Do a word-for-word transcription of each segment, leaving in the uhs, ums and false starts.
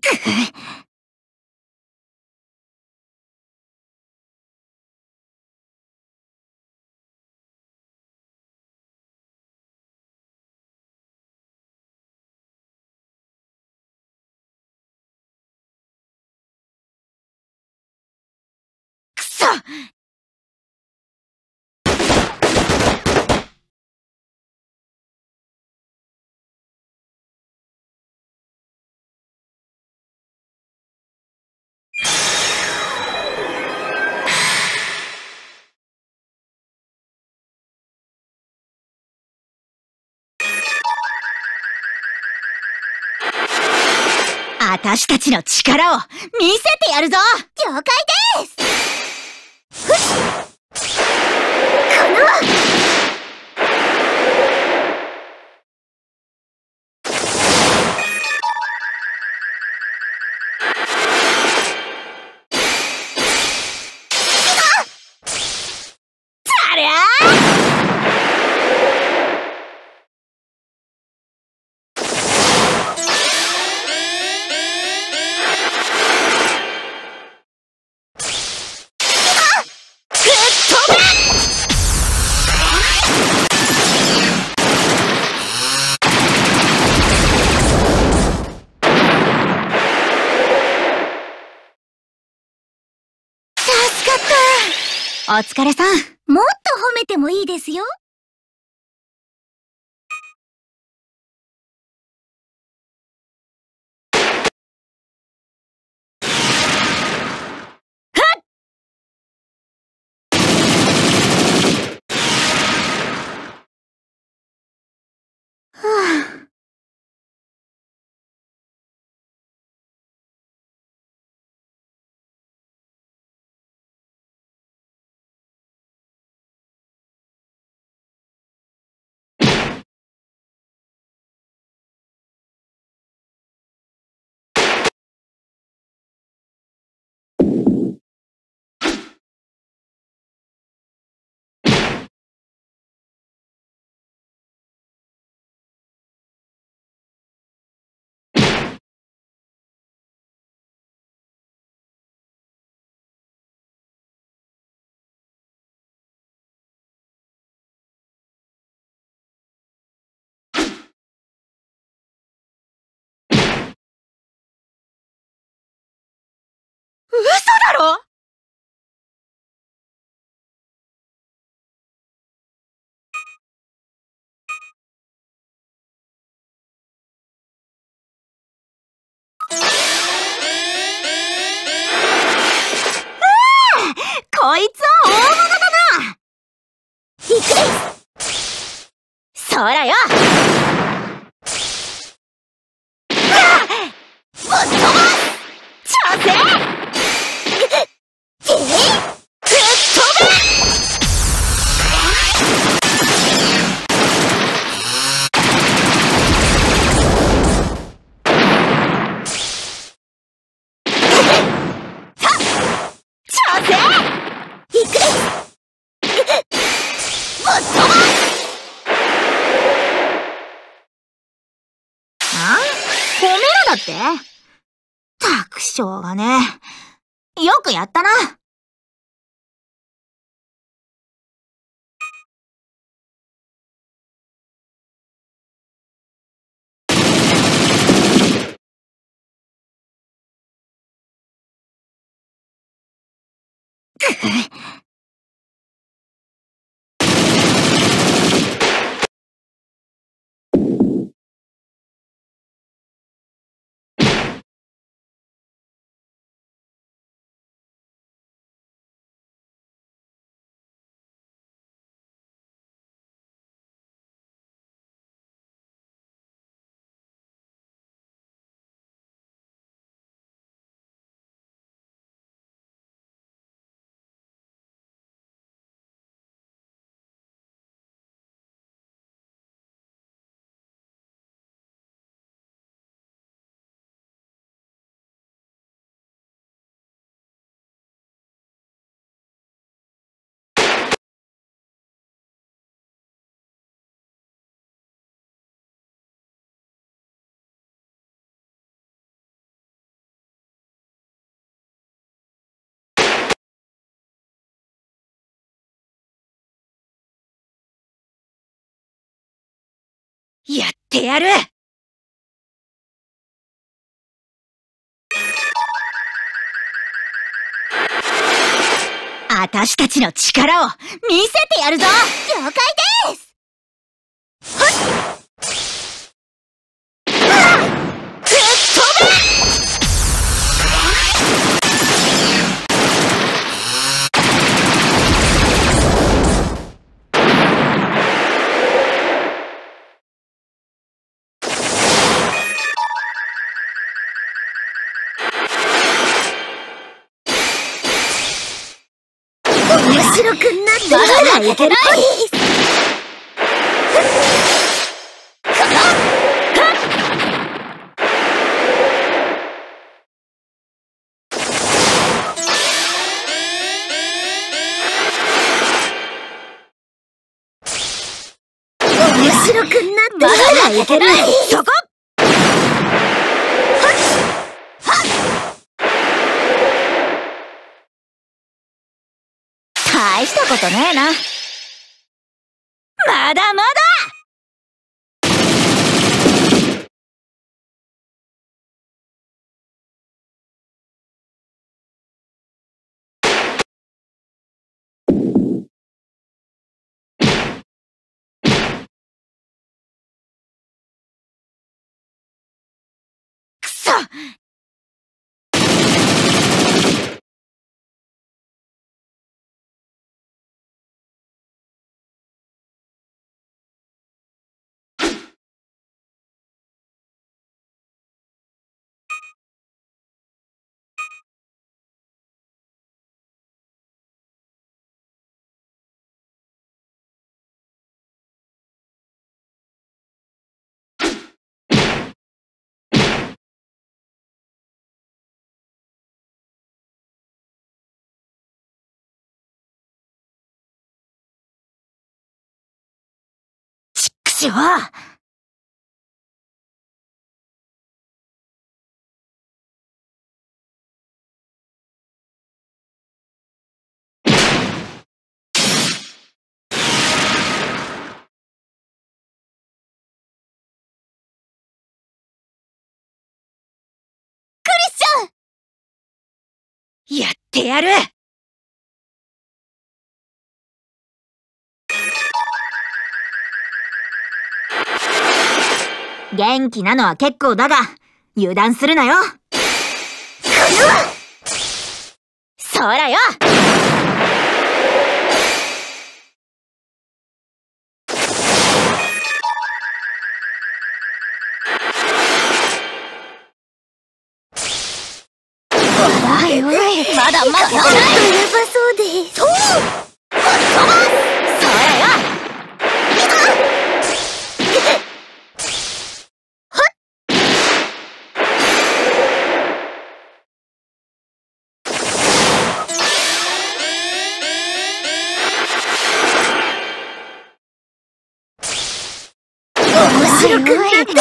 くそ！私たちの力を見せてやるぞ！了解です！この！あ！そりゃあ！お疲れさん。もっと褒めてもいいですよ。嘘だろ！？こいつは大物だな！行くです！そらよ！だってたくしょうがねえ。よくやったな。やってやる！あたしたちの力を見せてやるぞ！了解です！白くなってるからいけない面白くなってるからいけないそこ大したことねえな。まだまだ！くそ！ちょクリスちゃん！やってやる！元気なのは結構だが、油断するなよ！そらよ！おいおい、まだまだやばそうです。そう！そらよ！面白くなってまだ負けない！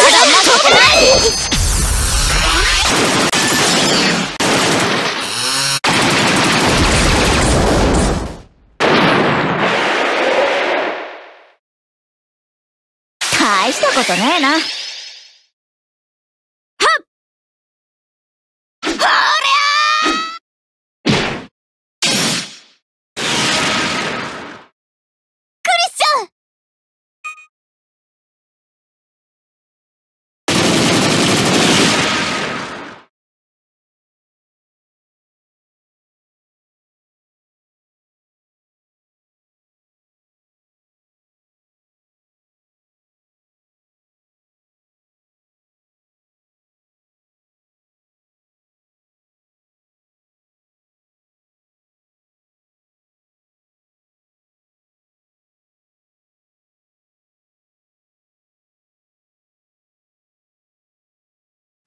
大したことねえな。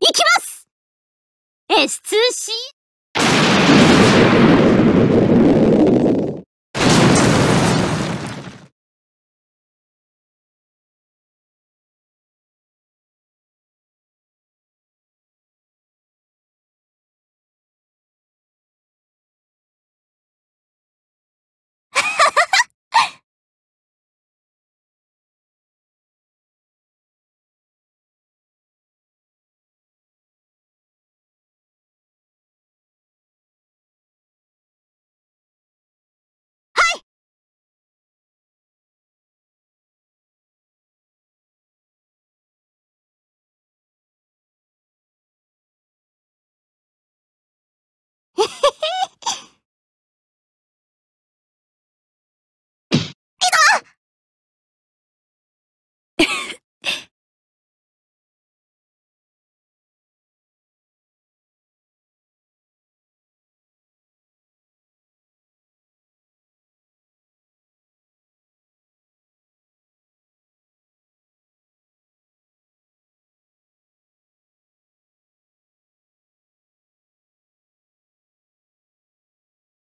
いきます！ エスツーシー？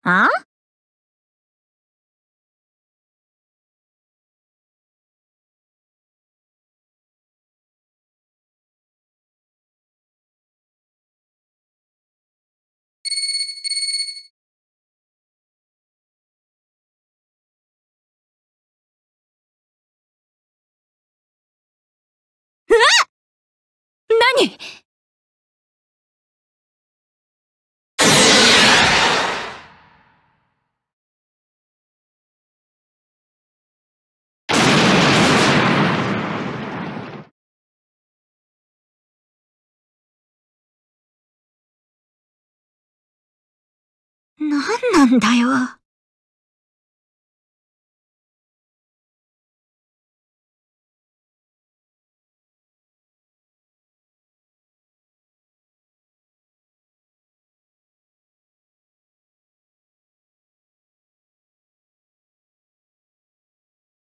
あ？何？何なんだよ。